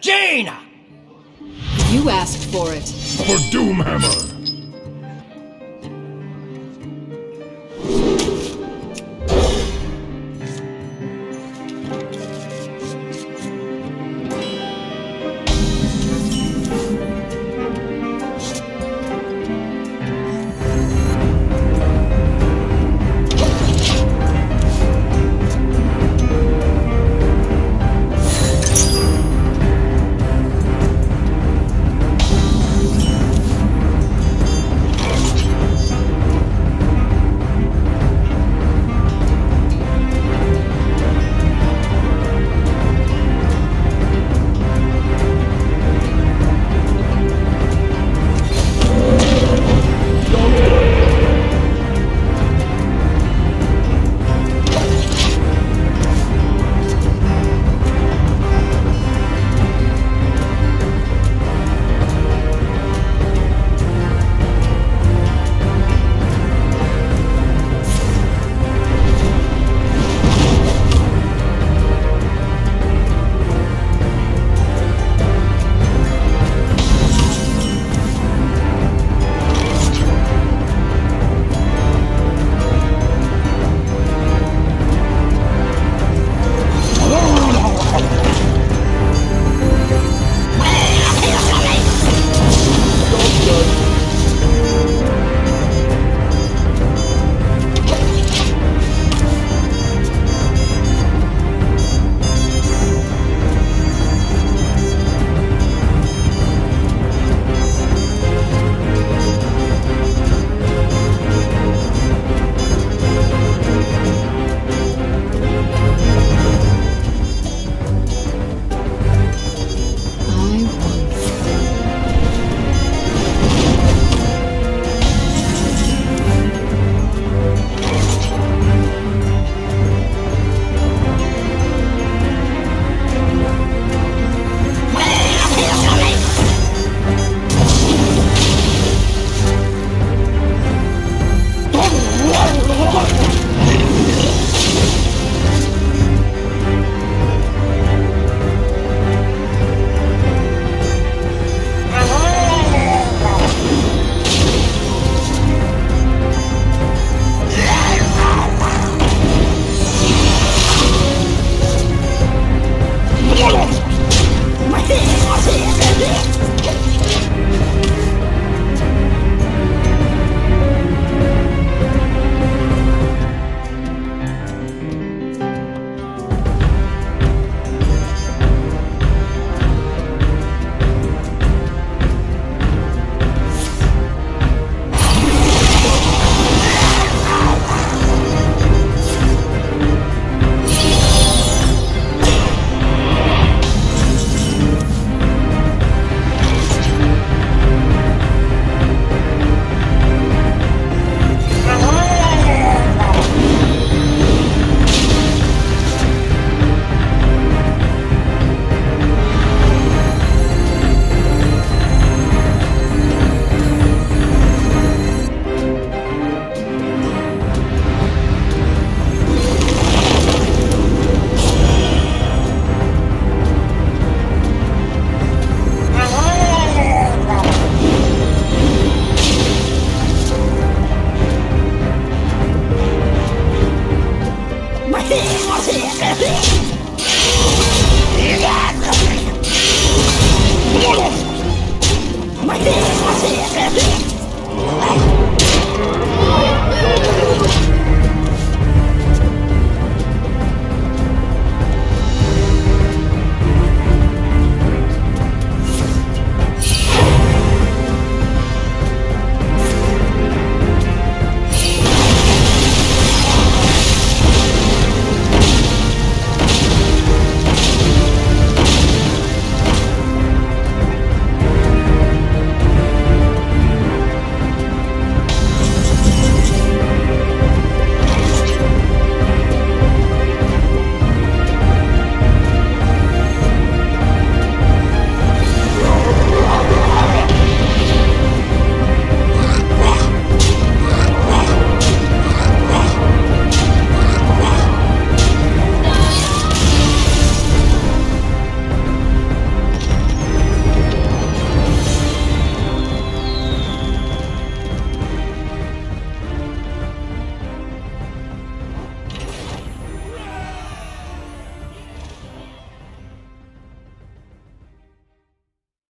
Jaina! You asked for it. For Doomhammer!